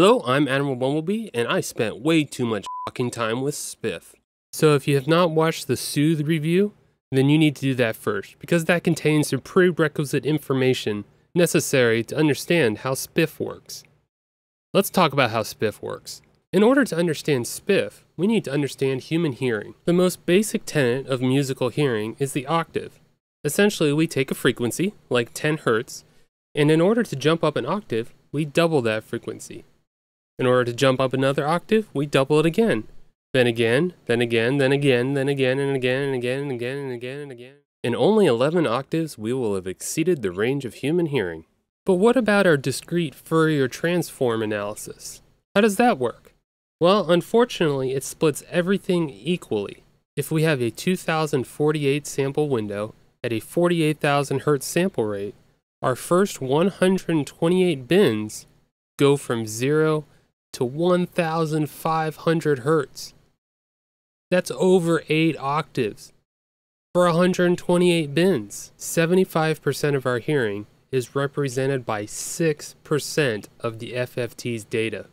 Hello, I'm Admiral Bumblebee, and I spent way too much fucking time with Spiff. So if you have not watched the Soothe review, then you need to do that first, because that contains the prerequisite information necessary to understand how Spiff works. Let's talk about how Spiff works. In order to understand Spiff, we need to understand human hearing. The most basic tenet of musical hearing is the octave. Essentially, we take a frequency, like 10 Hz, and in order to jump up an octave, we double that frequency. In order to jump up another octave, we double it again. Then again, then again, then again, then again, and again, and again, and again, and again, and again. In only 11 octaves, we will have exceeded the range of human hearing. But what about our discrete Fourier transform analysis? How does that work? Well, unfortunately, it splits everything equally. If we have a 2048 sample window at a 48,000 Hz sample rate, our first 128 bins go from 0 to 1,500 Hz. That's over 8 octaves. For 128 bins, 75% of our hearing is represented by 6% of the FFT's data.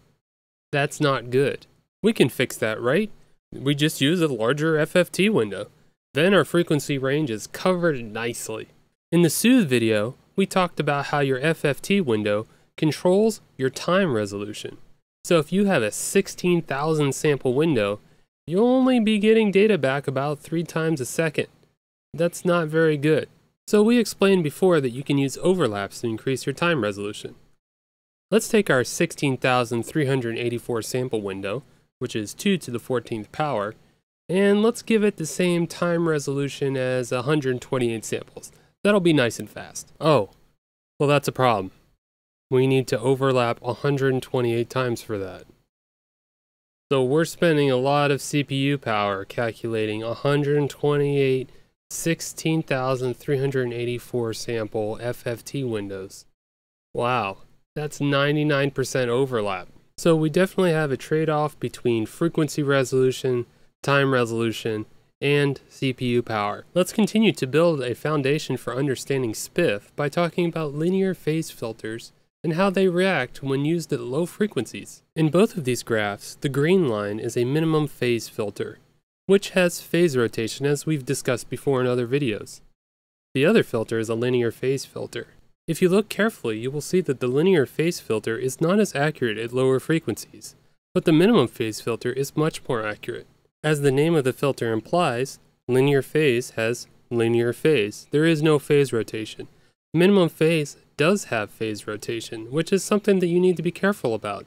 That's not good. We can fix that, right? We just use a larger FFT window. Then our frequency range is covered nicely. In the Soothe video, we talked about how your FFT window controls your time resolution. So if you have a 16,000 sample window, you'll only be getting data back about 3 times a second. That's not very good. So we explained before that you can use overlaps to increase your time resolution. Let's take our 16,384 sample window, which is 2 to the 14th power, and let's give it the same time resolution as 128 samples. That'll be nice and fast. Oh, well, that's a problem. We need to overlap 128 times for that. So we're spending a lot of CPU power calculating 128 16,384 sample FFT windows. Wow, that's 99% overlap. So we definitely have a trade-off between frequency resolution, time resolution, and CPU power. Let's continue to build a foundation for understanding Spiff by talking about linear phase filters and how they react when used at low frequencies. In both of these graphs, the green line is a minimum phase filter, which has phase rotation as we've discussed before in other videos. The other filter is a linear phase filter. If you look carefully, you will see that the linear phase filter is not as accurate at lower frequencies, but the minimum phase filter is much more accurate. As the name of the filter implies, linear phase has linear phase. There is no phase rotation. Minimum phase does have phase rotation, which is something that you need to be careful about.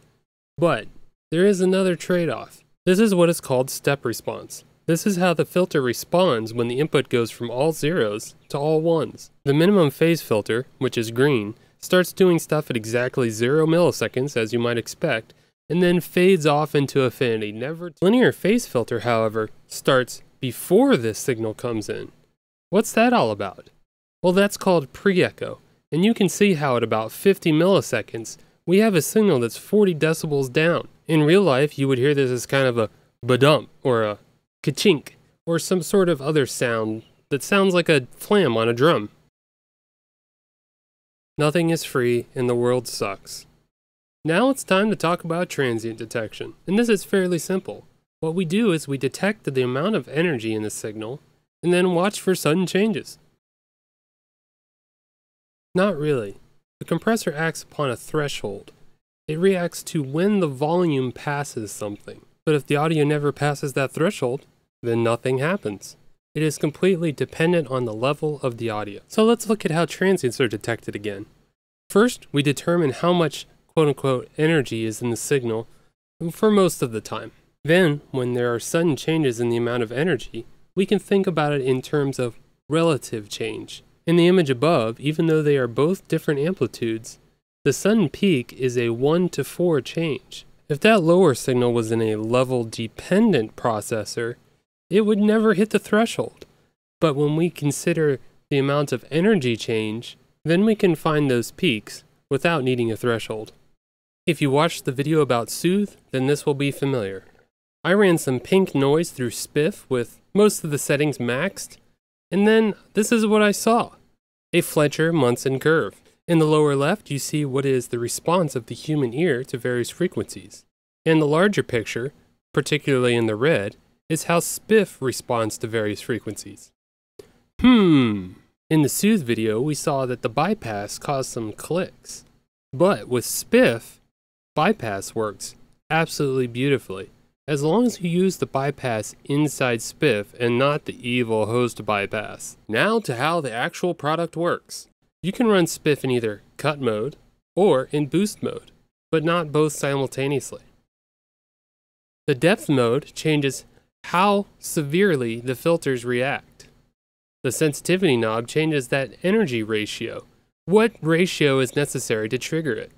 But there is another trade-off. This is what is called step response. This is how the filter responds when the input goes from all zeros to all ones. The minimum phase filter, which is green, starts doing stuff at exactly 0 milliseconds, as you might expect, and then fades off into infinity. Never. Linear phase filter, however, starts before this signal comes in. What's that all about? Well, that's called pre-echo, and you can see how at about 50 milliseconds, we have a signal that's 40 decibels down. In real life, you would hear this as kind of a ba-dump or a ka-chink or some sort of other sound that sounds like a flam on a drum. Nothing is free and the world sucks. Now it's time to talk about transient detection, and this is fairly simple. What we do is we detect the amount of energy in the signal and then watch for sudden changes. Not really. The compressor acts upon a threshold. It reacts to when the volume passes something. But if the audio never passes that threshold, then nothing happens. It is completely dependent on the level of the audio. So let's look at how transients are detected again. First, we determine how much quote-unquote energy is in the signal for most of the time. Then, when there are sudden changes in the amount of energy, we can think about it in terms of relative change. In the image above, even though they are both different amplitudes, the sudden peak is a 1 to 4 change. If that lower signal was in a level-dependent processor, it would never hit the threshold. But when we consider the amount of energy change, then we can find those peaks without needing a threshold. If you watched the video about Soothe, then this will be familiar. I ran some pink noise through Spiff with most of the settings maxed, and then this is what I saw. A Fletcher Munson curve. In the lower left, you see what is the response of the human ear to various frequencies. And the larger picture, particularly in the red, is how Spiff responds to various frequencies. In the Soothe video, we saw that the bypass caused some clicks. But with Spiff, bypass works absolutely beautifully, as long as you use the bypass inside Spiff and not the evil host bypass. Now to how the actual product works. You can run Spiff in either cut mode or in boost mode, but not both simultaneously. The depth mode changes how severely the filters react. The sensitivity knob changes that energy ratio, what ratio is necessary to trigger it.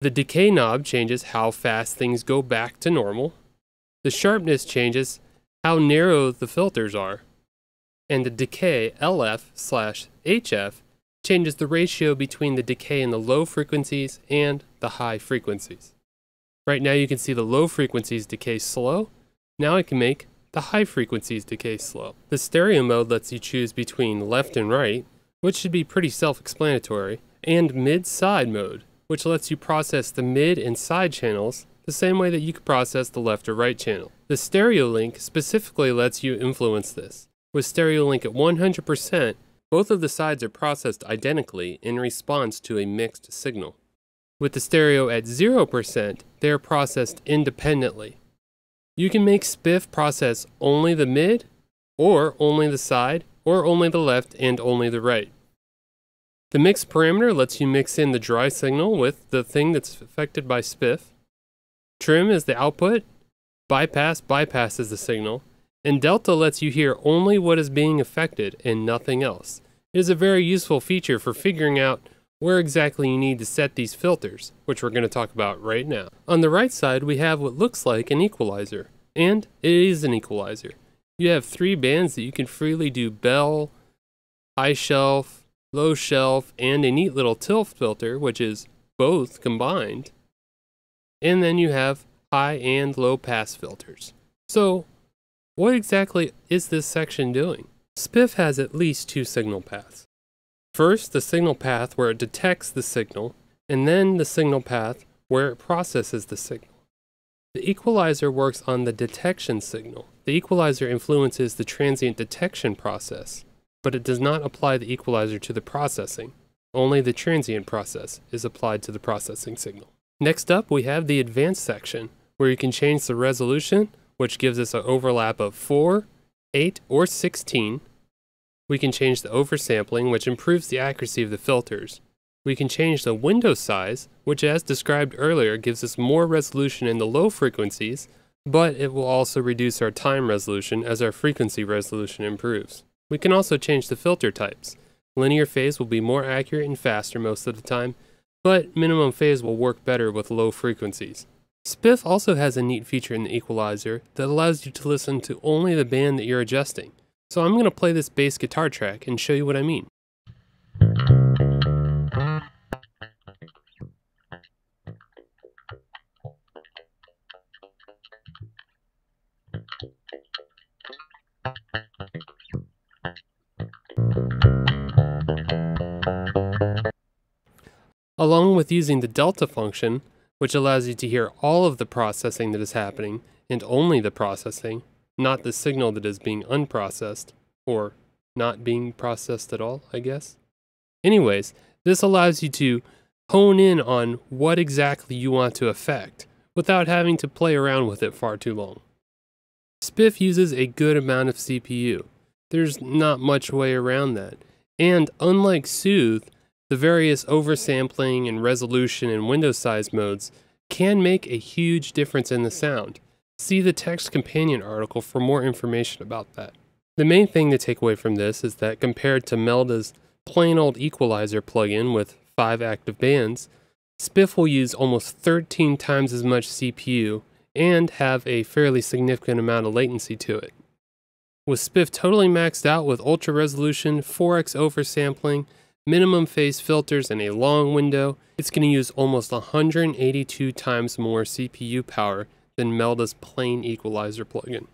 The decay knob changes how fast things go back to normal. The sharpness changes how narrow the filters are. And the decay LF/HF changes the ratio between the decay in the low frequencies and the high frequencies. Right now you can see the low frequencies decay slow. Now I can make the high frequencies decay slow. The stereo mode lets you choose between left and right, which should be pretty self-explanatory, and mid-side mode, which lets you process the mid and side channels the same way that you could process the left or right channel. The stereo link specifically lets you influence this. With stereo link at 100%, both of the sides are processed identically in response to a mixed signal. With the stereo at 0%, they are processed independently. You can make Spiff process only the mid, or only the side, or only the left, and only the right. The mix parameter lets you mix in the dry signal with the thing that's affected by Spiff. Trim is the output, bypass bypasses the signal, and delta lets you hear only what is being affected and nothing else. It is a very useful feature for figuring out where exactly you need to set these filters, which we're going to talk about right now. On the right side, we have what looks like an equalizer, and it is an equalizer. You have three bands that you can freely do bell, high shelf, low shelf, and a neat little tilt filter, which is both combined. And then you have high and low pass filters. So what exactly is this section doing? Spiff has at least two signal paths. First, the signal path where it detects the signal, and then the signal path where it processes the signal. The equalizer works on the detection signal. The equalizer influences the transient detection process, but it does not apply the equalizer to the processing. Only the transient process is applied to the processing signal. Next up, we have the advanced section, where you can change the resolution, which gives us an overlap of 4, 8, or 16. We can change the oversampling, which improves the accuracy of the filters. We can change the window size, which as described earlier gives us more resolution in the low frequencies, but it will also reduce our time resolution as our frequency resolution improves. We can also change the filter types. Linear phase will be more accurate and faster most of the time, but minimum phase will work better with low frequencies. Spiff also has a neat feature in the equalizer that allows you to listen to only the band that you're adjusting. So I'm going to play this bass guitar track and show you what I mean. Along with using the delta function, which allows you to hear all of the processing that is happening, and only the processing, not the signal that is being unprocessed, or not being processed at all, I guess. Anyways, this allows you to hone in on what exactly you want to affect, without having to play around with it far too long. Spiff uses a good amount of CPU. There's not much way around that. And unlike Soothe, the various oversampling and resolution and window size modes can make a huge difference in the sound. See the text companion article for more information about that. The main thing to take away from this is that compared to Melda's plain old equalizer plugin with 5 active bands, Spiff will use almost 13 times as much CPU and have a fairly significant amount of latency to it. With Spiff totally maxed out with ultra resolution, 4x oversampling, minimum phase filters, and a long window, it's going to use almost 182 times more CPU power than Melda's plain equalizer plugin.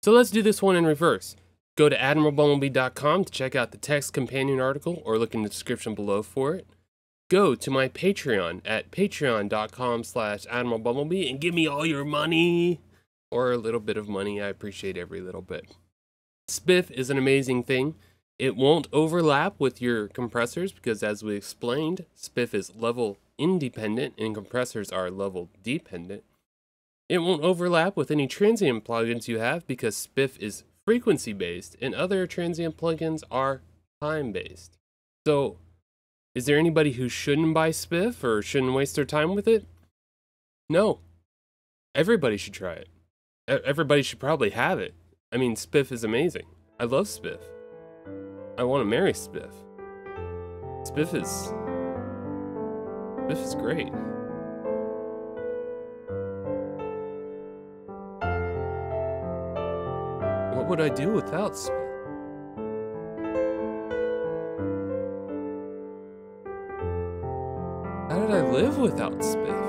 So let's do this one in reverse. Go to AdmiralBumblebee.com to check out the text companion article or look in the description below for it. Go to my Patreon at patreon.com/AdmiralBumblebee and give me all your money. Or a little bit of money, I appreciate every little bit. Spiff is an amazing thing. It won't overlap with your compressors because, as we explained, Spiff is level independent and compressors are level dependent. It won't overlap with any transient plugins you have because Spiff is frequency-based and other transient plugins are time-based. So, is there anybody who shouldn't buy Spiff or shouldn't waste their time with it? No. Everybody should try it. Everybody should probably have it. I mean, Spiff is amazing. I love Spiff. I want to marry Spiff. Spiff is great. What would I do without Spiff? How did I live without Spiff?